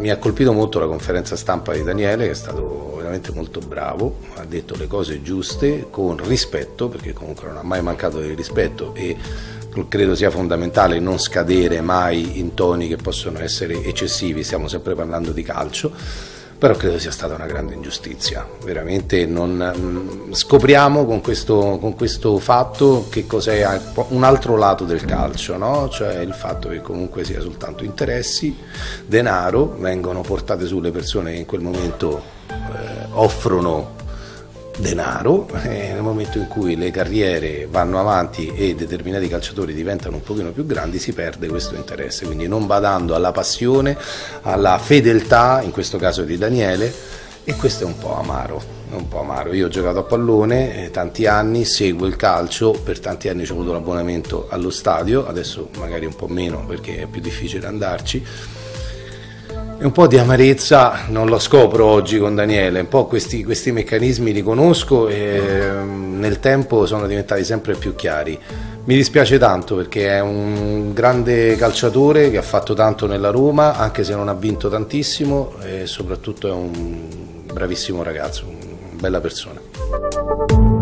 Mi ha colpito molto la conferenza stampa di Daniele, che è stato veramente molto bravo, ha detto le cose giuste con rispetto, perché comunque non ha mai mancato di rispetto, e credo sia fondamentale non scadere mai in toni che possono essere eccessivi, stiamo sempre parlando di calcio, però credo sia stata una grande ingiustizia, veramente non, scopriamo con questo fatto che cos'è un altro lato del calcio, no? Cioè il fatto che comunque sia soltanto interessi, denaro, vengono portate su le persone che in quel momento offrono denaro, nel momento in cui le carriere vanno avanti e determinati calciatori diventano un pochino più grandi si perde questo interesse, quindi non badando alla passione, alla fedeltà in questo caso di Daniele, e questo è un po' amaro. Io ho giocato a pallone tanti anni, seguo il calcio, per tanti anni ho avuto l'abbonamento allo stadio, adesso magari un po' meno perché è più difficile andarci. E un po' di amarezza non lo scopro oggi con Daniele, un po' questi meccanismi li conosco e nel tempo sono diventati sempre più chiari. Mi dispiace tanto perché è un grande calciatore che ha fatto tanto nella Roma, anche se non ha vinto tantissimo, e soprattutto è un bravissimo ragazzo, una bella persona.